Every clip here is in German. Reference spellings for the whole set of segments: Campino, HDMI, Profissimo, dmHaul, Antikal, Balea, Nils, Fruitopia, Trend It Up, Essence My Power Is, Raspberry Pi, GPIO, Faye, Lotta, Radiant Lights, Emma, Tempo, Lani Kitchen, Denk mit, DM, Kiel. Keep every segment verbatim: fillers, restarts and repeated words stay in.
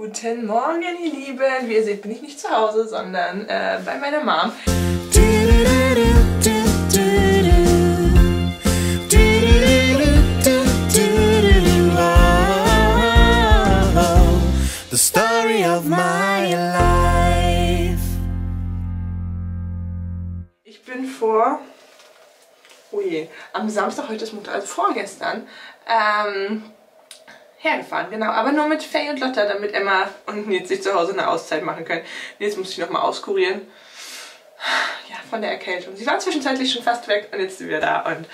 Guten Morgen, ihr Lieben. Wie ihr seht, bin ich nicht zu Hause, sondern äh, bei meiner Mom. The story of my life. Ich bin vor... Oh je, am Samstag, heute ist Montag, also vorgestern, ähm, hergefahren, genau. Aber nur mit Faye und Lotta, damit Emma und Nils sich zu Hause eine Auszeit machen können. Nils muss sich nochmal auskurieren. Ja, von der Erkältung. Sie war zwischenzeitlich schon fast weg und jetzt sind wir da und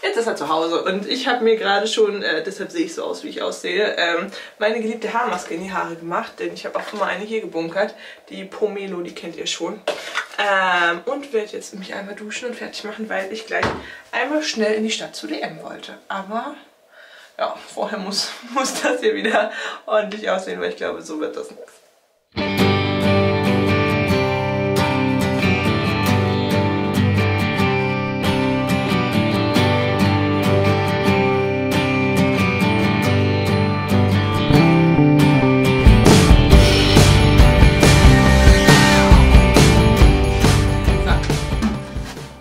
jetzt ist er zu Hause. Und ich habe mir gerade schon, äh, deshalb sehe ich so aus, wie ich aussehe, ähm, meine geliebte Haarmaske in die Haare gemacht, denn ich habe auch immer eine hier gebunkert. Die Pomelo, die kennt ihr schon. Ähm, und werde jetzt mich einmal duschen und fertig machen, weil ich gleich einmal schnell in die Stadt zu D M wollte. Aber ja, vorher muss, muss das hier wieder ordentlich aussehen, weil ich glaube, so wird das nichts.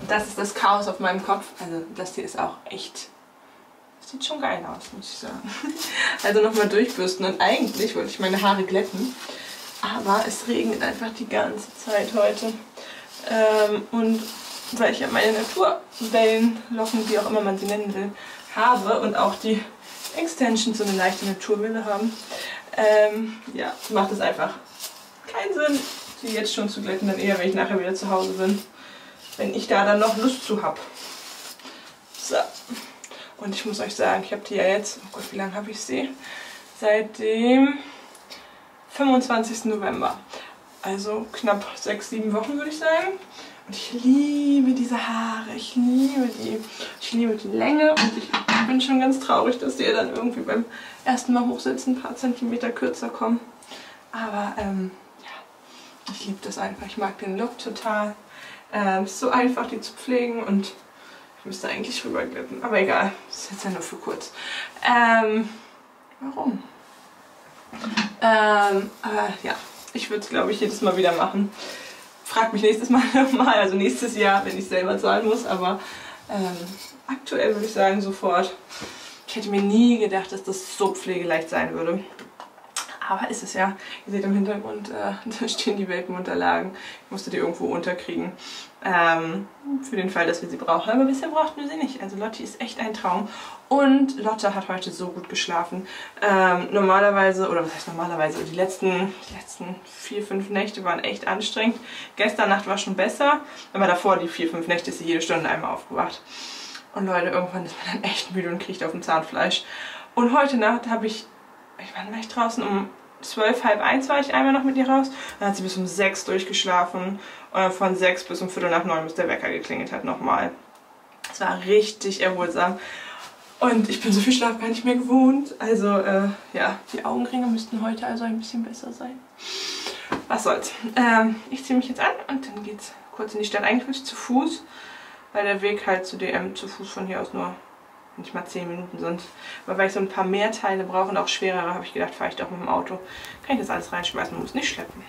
Das ist das Chaos auf meinem Kopf. Also das hier ist auch echt... Das sieht schon geil aus, muss ich sagen. Also nochmal durchbürsten. Und eigentlich wollte ich meine Haare glätten. Aber es regnet einfach die ganze Zeit heute. Ähm, und weil ich ja meine Naturwellen, Locken, wie auch immer man sie nennen will, habe und auch die Extensions so eine leichte Naturwelle haben, ähm, ja, macht es einfach keinen Sinn, sie jetzt schon zu glätten. Dann eher, wenn ich nachher wieder zu Hause bin. Wenn ich da dann noch Lust zu habe. So. Und ich muss euch sagen, ich habe die ja jetzt, oh Gott, wie lange habe ich sie? Seit dem fünfundzwanzigsten November. Also knapp sechs, sieben Wochen, würde ich sagen. Und ich liebe diese Haare, ich liebe die. Ich liebe die Länge und ich bin schon ganz traurig, dass die ja dann irgendwie beim ersten Mal hochsitzen ein paar Zentimeter kürzer kommen. Aber ähm, ja, ich liebe das einfach. Ich mag den Look total. Ähm, ist so einfach, die zu pflegen und ich müsste eigentlich rüberglätten, aber egal, ist jetzt ja nur für kurz. Ähm, warum? Ähm, aber ja, ich würde es glaube ich jedes Mal wieder machen. Frag mich nächstes Mal nochmal, also nächstes Jahr, wenn ich selber zahlen muss, aber ähm, aktuell würde ich sagen sofort. Ich hätte mir nie gedacht, dass das so pflegeleicht sein würde. Aber ist es ja. Ihr seht im Hintergrund, äh, da stehen die Welpenunterlagen. Ich musste die irgendwo unterkriegen. Ähm, für den Fall, dass wir sie brauchen. Aber bisher brauchten wir sie nicht. Also Lotti ist echt ein Traum. Und Lotta hat heute so gut geschlafen. Ähm, normalerweise, oder was heißt normalerweise, die letzten, die letzten vier, fünf Nächte waren echt anstrengend. Gestern Nacht war schon besser. Aber davor, die vier, fünf Nächte, ist sie jede Stunde einmal aufgewacht. Und Leute, irgendwann ist man dann echt müde und kriegt auf dem Zahnfleisch. Und heute Nacht habe ich, wann war ich draußen? Um zwölf, halb eins war ich einmal noch mit ihr raus. Dann hat sie bis um sechs durchgeschlafen. Und von sechs bis um viertel nach neun, bis der Wecker geklingelt hat, nochmal. Es war richtig erholsam. Und ich bin so viel Schlaf gar nicht mehr gewohnt. Also, äh, ja, die Augenringe müssten heute also ein bisschen besser sein. Was soll's. Ähm, ich ziehe mich jetzt an und dann geht's kurz in die Stadt. Eigentlich will ich zu Fuß, weil der Weg halt zu D M zu Fuß von hier aus nur... nicht mal zehn Minuten sind. Aber weil ich so ein paar mehr Teile brauche und auch schwerere, habe ich gedacht, fahre ich doch mit dem Auto. Kann ich das alles reinschmeißen und muss nicht schleppen.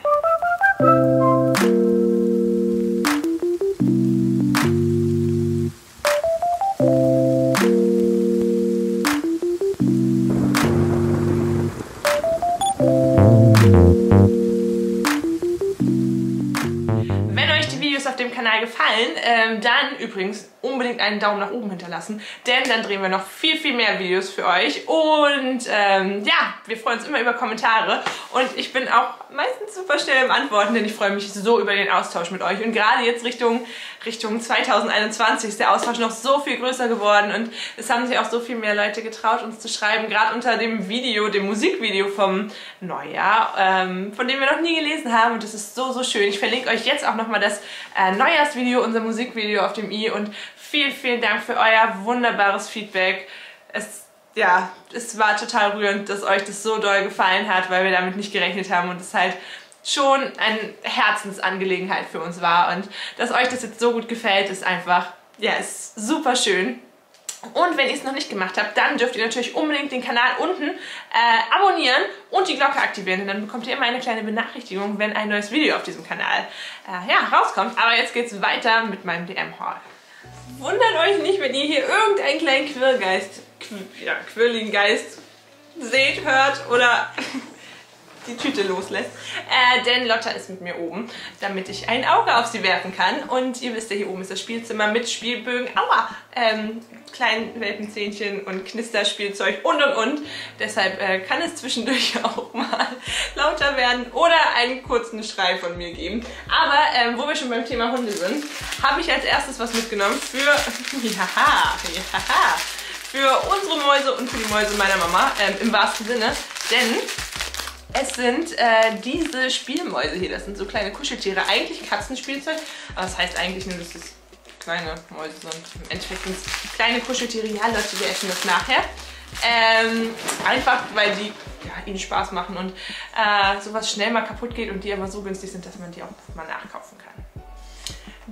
Gefallen, ähm, dann übrigens unbedingt einen Daumen nach oben hinterlassen, denn dann drehen wir noch viel, viel mehr Videos für euch und ähm, ja, wir freuen uns immer über Kommentare und ich bin auch meistens super schnell im Antworten, denn ich freue mich so über den Austausch mit euch und gerade jetzt Richtung, Richtung zweitausendeinundzwanzig ist der Austausch noch so viel größer geworden und es haben sich auch so viel mehr Leute getraut, uns zu schreiben, gerade unter dem Video, dem Musikvideo vom Neujahr, ähm, von dem wir noch nie gelesen haben und das ist so, so schön. Ich verlinke euch jetzt auch nochmal das äh, Neujahrsvideo, unser Musikvideo auf dem i und vielen, vielen Dank für euer wunderbares Feedback. Es, ja, es war total rührend, dass euch das so doll gefallen hat, weil wir damit nicht gerechnet haben und es halt schon eine Herzensangelegenheit für uns war. Und dass euch das jetzt so gut gefällt, ist einfach, ja, ist super schön. Und wenn ihr es noch nicht gemacht habt, dann dürft ihr natürlich unbedingt den Kanal unten äh, abonnieren und die Glocke aktivieren. Denn dann bekommt ihr immer eine kleine Benachrichtigung, wenn ein neues Video auf diesem Kanal äh, ja, rauskommt. Aber jetzt geht's weiter mit meinem D M-Haul. Wundert euch nicht, wenn ihr hier irgendeinen kleinen Quirlgeist, Qu ja, quirligen Geist seht, hört oder die Tüte loslässt. Äh, denn Lotta ist mit mir oben, damit ich ein Auge auf sie werfen kann. Und ihr wisst ja, hier oben ist das Spielzimmer mit Spielbögen, aua, ähm, kleinen Welpenzähnchen und Knisterspielzeug und und und. Deshalb äh, kann es zwischendurch auch mal lauter werden oder einen kurzen Schrei von mir geben. Aber ähm, wo wir schon beim Thema Hunde sind, habe ich als erstes was mitgenommen für, jaha, jaha, für unsere Mäuse und für die Mäuse meiner Mama, ähm, im wahrsten Sinne, denn es sind äh, diese Spielmäuse hier, das sind so kleine Kuscheltiere, eigentlich Katzenspielzeug, aber das heißt eigentlich nur, dass es kleine Mäuse sind, im Endeffekt sind es kleine Kuscheltiere, ja Leute, wir essen das nachher, ähm, einfach weil die ja, ihnen Spaß machen und äh, sowas schnell mal kaputt geht und die aber so günstig sind, dass man die auch mal nachkaufen kann.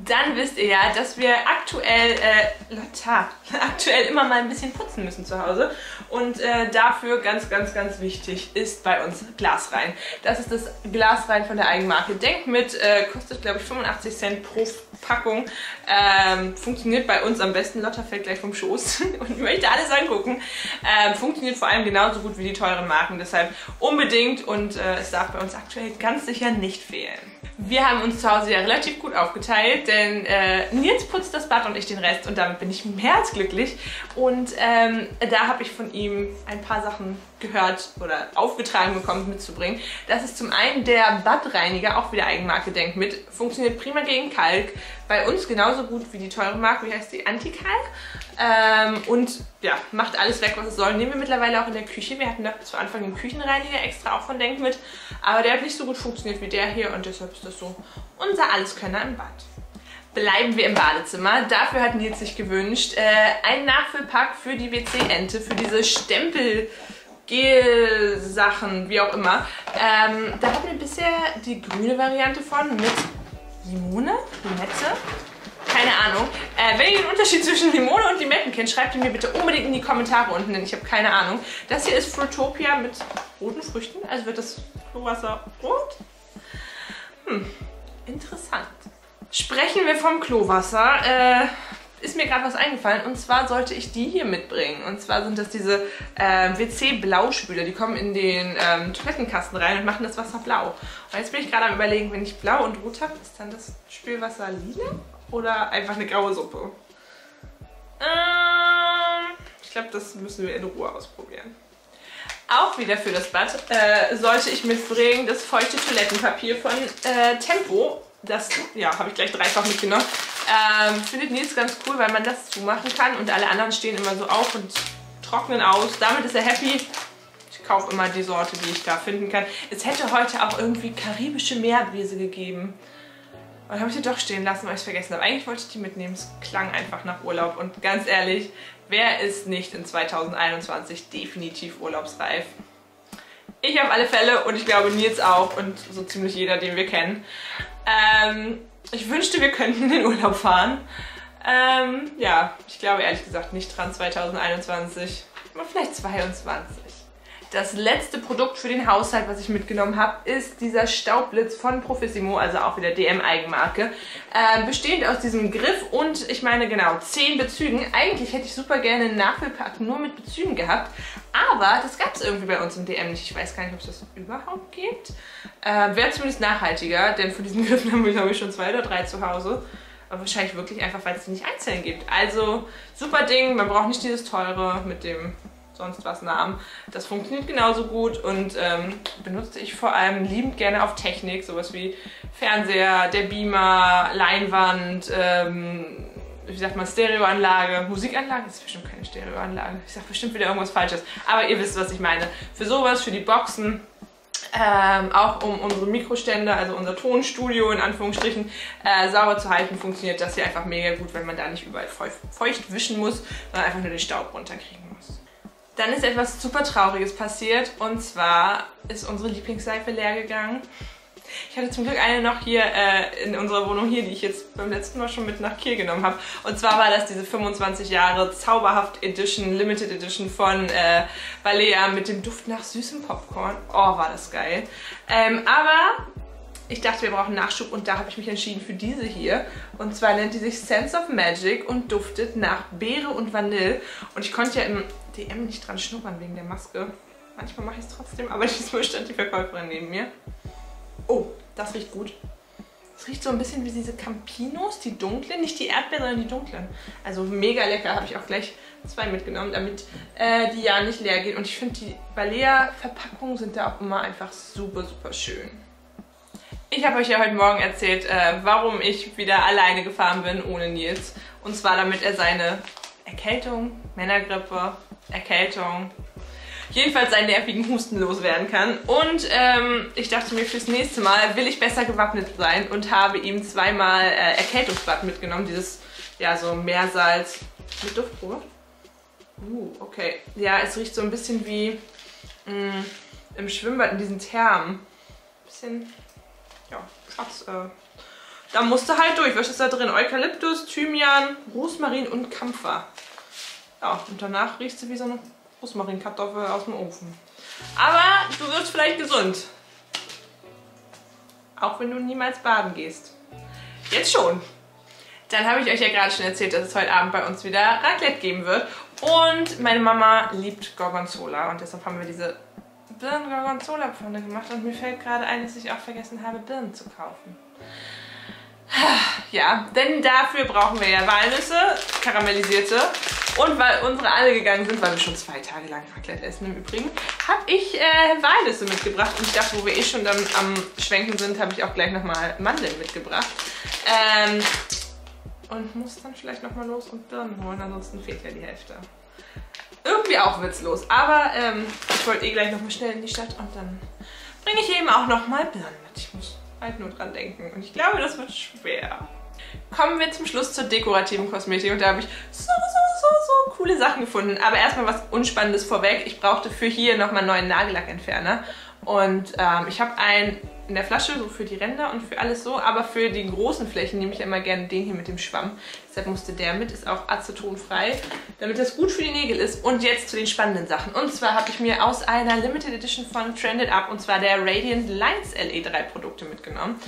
Dann wisst ihr ja, dass wir aktuell, äh, Lotta, aktuell immer mal ein bisschen putzen müssen zu Hause. Und äh, dafür ganz, ganz, ganz wichtig ist bei uns Glasrein. Das ist das Glasrein von der Eigenmarke Denk mit, äh, kostet glaube ich fünfundachtzig Cent pro Packung. Ähm, funktioniert bei uns am besten. Lotta fällt gleich vom Schoß und möchte alles angucken. Ähm, funktioniert vor allem genauso gut wie die teuren Marken. Deshalb unbedingt und äh, es darf bei uns aktuell ganz sicher nicht fehlen. Wir haben uns zu Hause ja relativ gut aufgeteilt. Denn äh, Nils putzt das Bad und ich den Rest und damit bin ich herzglücklich. Und ähm, da habe ich von ihm ein paar Sachen gehört oder aufgetragen bekommen mitzubringen. Das ist zum einen der Badreiniger, auch wieder Eigenmarke Denk mit. Funktioniert prima gegen Kalk. Bei uns genauso gut wie die teure Marke, wie heißt die? Antikal. Ähm, und ja, macht alles weg, was es soll. Nehmen wir mittlerweile auch in der Küche. Wir hatten doch zu Anfang den Küchenreiniger extra auch von Denk mit. Aber der hat nicht so gut funktioniert wie der hier und deshalb ist das so unser Alleskönner im Bad. Bleiben wir im Badezimmer. Dafür hat Nils sich gewünscht, äh, einen Nachfüllpack für die W C-Ente, für diese Stempel Gel-Sachen, wie auch immer. Ähm, da hatten wir bisher die grüne Variante von mit Limone, Limette, keine Ahnung. Äh, wenn ihr den Unterschied zwischen Limone und Limetten kennt, schreibt ihn mir bitte unbedingt in die Kommentare unten, denn ich habe keine Ahnung. Das hier ist Fruitopia mit roten Früchten, also wird das Klowasser rot. Hm, interessant. Sprechen wir vom Klowasser, äh, ist mir gerade was eingefallen und zwar sollte ich die hier mitbringen. Und zwar sind das diese äh, W C-Blauspüler, die kommen in den ähm, Toilettenkasten rein und machen das Wasser blau. Und jetzt bin ich gerade am Überlegen, wenn ich blau und rot habe, ist dann das Spülwasser lila oder einfach eine graue Suppe? Ähm, ich glaube, das müssen wir in Ruhe ausprobieren. Auch wieder für das Bad äh, sollte ich mitbringen das feuchte Toilettenpapier von äh, Tempo. Das ja, habe ich gleich dreifach mitgenommen. Ähm, findet Nils ganz cool, weil man das zumachen kann und alle anderen stehen immer so auf und trocknen aus. Damit ist er happy. Ich kaufe immer die Sorte, die ich da finden kann. Es hätte heute auch irgendwie karibische Meerbrise gegeben. Und habe ich sie doch stehen lassen, weil ich es vergessen habe. Eigentlich wollte ich die mitnehmen. Es klang einfach nach Urlaub. Und ganz ehrlich, wer ist nicht in zweitausendeinundzwanzig definitiv urlaubsreif? Ich auf alle Fälle und ich glaube Nils auch und so ziemlich jeder, den wir kennen. Ähm, ich wünschte, wir könnten in den Urlaub fahren. Ähm, ja, ich glaube ehrlich gesagt nicht dran zweitausendeinundzwanzig, aber vielleicht zweiundzwanzig. Das letzte Produkt für den Haushalt, was ich mitgenommen habe, ist dieser Staubblitz von Profissimo, also auch wieder D M-Eigenmarke. Äh, bestehend aus diesem Griff und, ich meine genau, zehn Bezügen. Eigentlich hätte ich super gerne einen Nachfüllpack nur mit Bezügen gehabt, aber das gab es irgendwie bei uns im D M nicht. Ich weiß gar nicht, ob es das überhaupt gibt. Äh, Wäre zumindest nachhaltiger, denn von diesen Griffen haben wir, glaube ich, schon zwei oder drei zu Hause. Aber wahrscheinlich wirklich einfach, weil es die nicht einzeln gibt. Also, super Ding, man braucht nicht dieses teure mit dem sonst was Namen. Das funktioniert genauso gut und ähm, benutze ich vor allem liebend gerne auf Technik, sowas wie Fernseher, der Beamer, Leinwand, ähm, wie sagt man, Stereoanlage, Musikanlage, das ist bestimmt keine Stereoanlage, ich sage bestimmt wieder irgendwas Falsches, aber ihr wisst, was ich meine. Für sowas, für die Boxen, ähm, auch um unsere Mikrostände, also unser Tonstudio in Anführungsstrichen, äh, sauber zu halten, funktioniert das hier einfach mega gut, weil man da nicht überall feucht, feucht wischen muss, sondern einfach nur den Staub runterkriegen muss. Dann ist etwas super Trauriges passiert und zwar ist unsere Lieblingsseife leer gegangen. Ich hatte zum Glück eine noch hier äh, in unserer Wohnung hier, die ich jetzt beim letzten Mal schon mit nach Kiel genommen habe. Und zwar war das diese fünfundzwanzig Jahre Zauberhaft Edition, Limited Edition von äh, Balea mit dem Duft nach süßem Popcorn. Oh, war das geil. Ähm, aber ich dachte, wir brauchen Nachschub und da habe ich mich entschieden für diese hier. Und zwar nennt die sich Sense of Magic und duftet nach Beere und Vanille. Und ich konnte ja im D M nicht dran schnuppern wegen der Maske. Manchmal mache ich es trotzdem, aber diesmal stand die Verkäuferin neben mir. Oh, das riecht gut. Das riecht so ein bisschen wie diese Campinos, die dunklen. Nicht die Erdbeeren, sondern die dunklen. Also mega lecker, habe ich auch gleich zwei mitgenommen, damit äh, die ja nicht leer gehen. Und ich finde, die Balea-Verpackungen sind da auch immer einfach super, super schön. Ich habe euch ja heute Morgen erzählt, äh, warum ich wieder alleine gefahren bin ohne Nils. Und zwar damit er seine Erkältung, Männergrippe, Erkältung, jedenfalls seinen nervigen Husten loswerden kann. Und ähm, ich dachte mir, fürs nächste Mal will ich besser gewappnet sein und habe ihm zweimal äh, Erkältungsbad mitgenommen. Dieses, ja, so Meersalz mit Duftprobe. Uh, okay. Ja, es riecht so ein bisschen wie mh, im Schwimmbad in diesen Thermen. Ein bisschen. Ja, Schatz, äh, da musst du halt durch. Was ist da drin? Eukalyptus, Thymian, Rosmarin und Kampfer. Ja, und danach riechst du wie so eine Rosmarinkartoffel aus dem Ofen. Aber du wirst vielleicht gesund. Auch wenn du niemals baden gehst. Jetzt schon. Dann habe ich euch ja gerade schon erzählt, dass es heute Abend bei uns wieder Raclette geben wird. Und meine Mama liebt Gorgonzola und deshalb haben wir diese Birnen-Gorgonzola-Pfanne gemacht und mir fällt gerade ein, dass ich auch vergessen habe, Birnen zu kaufen. Ja, denn dafür brauchen wir ja Walnüsse, karamellisierte. Und weil unsere alle gegangen sind, weil wir schon zwei Tage lang Raclette essen im Übrigen, habe ich äh, Walnüsse mitgebracht. Und ich dachte, wo wir eh schon dann am Schwenken sind, habe ich auch gleich nochmal Mandeln mitgebracht. Ähm, und muss dann vielleicht nochmal los und Birnen holen, ansonsten fehlt ja die Hälfte. Irgendwie auch witzlos, aber ähm, ich wollte eh gleich nochmal schnell in die Stadt und dann bringe ich eben auch nochmal Birnen mit. Ich muss halt nur dran denken und ich glaube, das wird schwer. Kommen wir zum Schluss zur dekorativen Kosmetik und da habe ich so, so, so, so coole Sachen gefunden. Aber erstmal was Unspannendes vorweg. Ich brauchte für hier nochmal einen neuen Nagellackentferner und ähm, ich habe einen in der Flasche, so für die Ränder und für alles so, aber für die großen Flächen nehme ich immer gerne den hier mit dem Schwamm. Deshalb musste der mit, ist auch acetonfrei, damit das gut für die Nägel ist. Und jetzt zu den spannenden Sachen. Und zwar habe ich mir aus einer Limited Edition von Trend It Up, und zwar der Radiant Lights L E drei Produkte mitgenommen.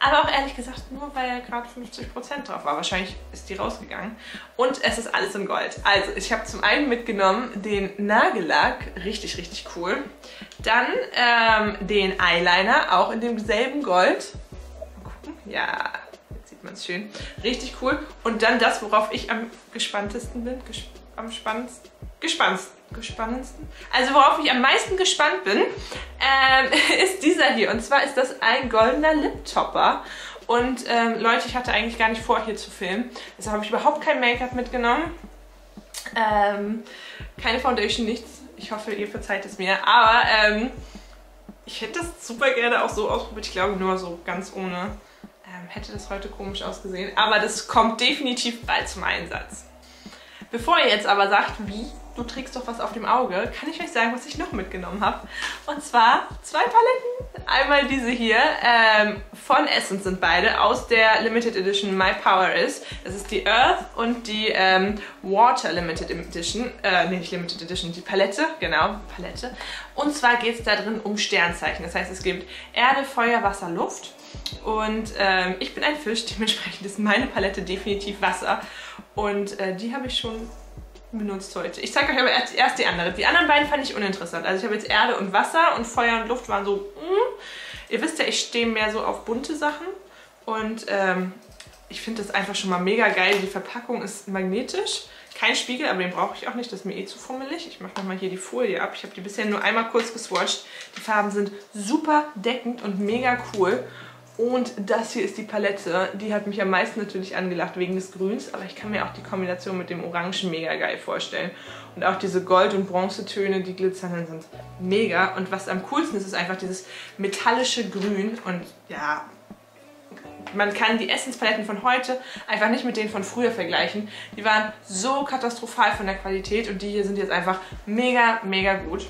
Aber auch ehrlich gesagt nur, weil gerade fünfzig Prozent drauf war. Wahrscheinlich ist die rausgegangen. Und es ist alles in Gold. Also ich habe zum einen mitgenommen den Nagellack, richtig, richtig cool. Dann ähm, den Eyeliner, auch in demselben Gold. Mal gucken. Ja, jetzt sieht man es schön. Richtig cool. Und dann das, worauf ich am gespanntesten bin. Ges am spannendsten. Gespannendsten. Gespannendsten. Also worauf ich am meisten gespannt bin, ähm, ist dieser hier. Und zwar ist das ein goldener Lip-Topper. Und ähm, Leute, ich hatte eigentlich gar nicht vor, hier zu filmen. Deshalb habe ich überhaupt kein Make-up mitgenommen. Ähm, keine Foundation, nichts. Ich hoffe, ihr verzeiht es mir. Aber ähm, ich hätte das super gerne auch so ausprobiert. Ich glaube, nur so ganz ohne. Ähm, hätte das heute komisch ausgesehen. Aber das kommt definitiv bald zum Einsatz. Bevor ihr jetzt aber sagt, wie, du trägst doch was auf dem Auge, kann ich euch sagen, was ich noch mitgenommen habe. Und zwar zwei Paletten. Einmal diese hier, ähm, von Essence sind beide, aus der Limited Edition My Power Is. Das ist die Earth und die ähm, Water Limited Edition, äh, nee, nicht Limited Edition, die Palette, genau, Palette. Und zwar geht es da drin um Sternzeichen. Das heißt, es gibt Erde, Feuer, Wasser, Luft. Und ähm, ich bin ein Fisch, dementsprechend ist meine Palette definitiv Wasser. Und äh, die habe ich schon benutzt heute. Ich zeige euch aber erst, erst die andere. Die anderen beiden fand ich uninteressant. Also ich habe jetzt Erde und Wasser und Feuer und Luft waren so, mm. Ihr wisst ja, ich stehe mehr so auf bunte Sachen. Und ähm, ich finde das einfach schon mal mega geil. Die Verpackung ist magnetisch. Kein Spiegel, aber den brauche ich auch nicht. Das ist mir eh zu fummelig. Ich mache nochmal hier die Folie ab. Ich habe die bisher nur einmal kurz geswatcht. Die Farben sind super deckend und mega cool. Und das hier ist die Palette, die hat mich am meisten natürlich angelacht wegen des Grüns, aber ich kann mir auch die Kombination mit dem Orangen mega geil vorstellen. Und auch diese Gold- und Bronzetöne, die glitzernden, sind mega. Und was am coolsten ist, ist einfach dieses metallische Grün. Und ja, man kann die Essenspaletten von heute einfach nicht mit denen von früher vergleichen. Die waren so katastrophal von der Qualität und die hier sind jetzt einfach mega, mega gut.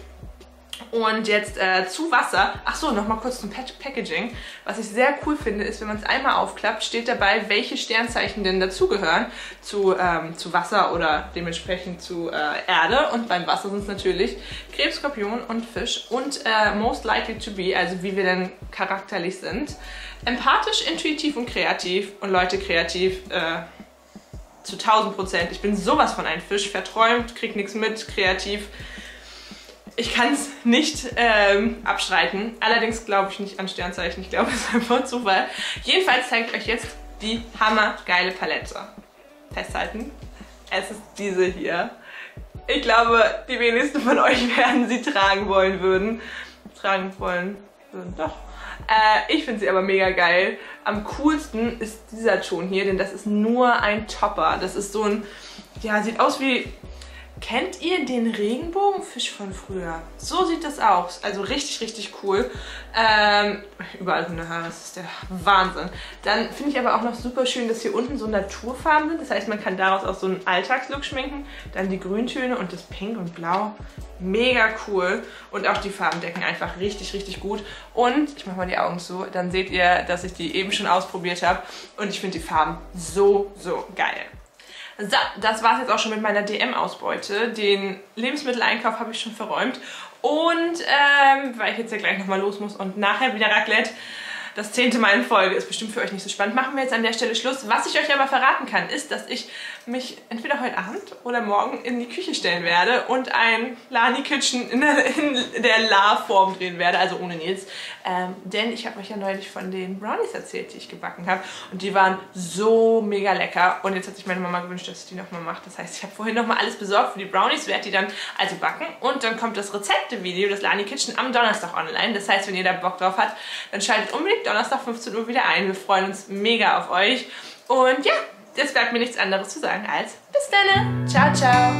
Und jetzt äh, zu Wasser. Achso, nochmal kurz zum Pack Packaging. Was ich sehr cool finde, ist, wenn man es einmal aufklappt, steht dabei, welche Sternzeichen denn dazugehören zu, ähm, zu Wasser oder dementsprechend zu äh, Erde. Und beim Wasser sind es natürlich Krebs, Skorpion und Fisch. Und äh, most likely to be, also wie wir denn charakterlich sind. Empathisch, intuitiv und kreativ. Und Leute, kreativ äh, zu tausend Prozent. Ich bin sowas von ein Fisch. Verträumt, krieg nichts mit, kreativ. Ich kann es nicht ähm, abstreiten. Allerdings glaube ich nicht an Sternzeichen. Ich glaube, es ist einfach Zufall. Jedenfalls zeige ich euch jetzt die hammergeile Palette. Festhalten. Es ist diese hier. Ich glaube, die wenigsten von euch werden sie tragen wollen würden. Tragen wollen würden, doch. Äh, ich finde sie aber mega geil. Am coolsten ist dieser Ton hier, denn das ist nur ein Topper. Das ist so ein, ja, sieht aus wie... Kennt ihr den Regenbogenfisch von früher? So sieht das aus. Also richtig, richtig cool. Ähm, überall so eine Haare, das ist der Wahnsinn. Dann finde ich aber auch noch super schön, dass hier unten so Naturfarben sind. Das heißt, man kann daraus auch so einen Alltagslook schminken. Dann die Grüntöne und das Pink und Blau. Mega cool. Und auch die Farben decken einfach richtig, richtig gut. Und ich mache mal die Augen zu, dann seht ihr, dass ich die eben schon ausprobiert habe. Und ich finde die Farben so, so geil. So, das war es jetzt auch schon mit meiner D M-Ausbeute. Den Lebensmitteleinkauf habe ich schon verräumt. Und ähm, weil ich jetzt ja gleich nochmal los muss und nachher wieder Raclette, das zehnte Mal in Folge, ist bestimmt für euch nicht so spannend. Machen wir jetzt an der Stelle Schluss. Was ich euch aber verraten kann, ist, dass ich mich entweder heute Abend oder morgen in die Küche stellen werde und ein Lani Kitchen in der, in der La-Form drehen werde, also ohne Nils. Ähm, denn ich habe euch ja neulich von den Brownies erzählt, die ich gebacken habe. Und die waren so mega lecker. Und jetzt hat sich meine Mama gewünscht, dass ich die nochmal mache. Das heißt, ich habe vorhin nochmal alles besorgt für die Brownies, werde die dann also backen. Und dann kommt das Rezepte-Video, das Lani Kitchen, am Donnerstag online. Das heißt, wenn ihr da Bock drauf habt, dann schaltet unbedingt Donnerstag fünfzehn Uhr wieder ein. Wir freuen uns mega auf euch. Und ja, jetzt bleibt mir nichts anderes zu sagen als bis dann. Ciao, ciao.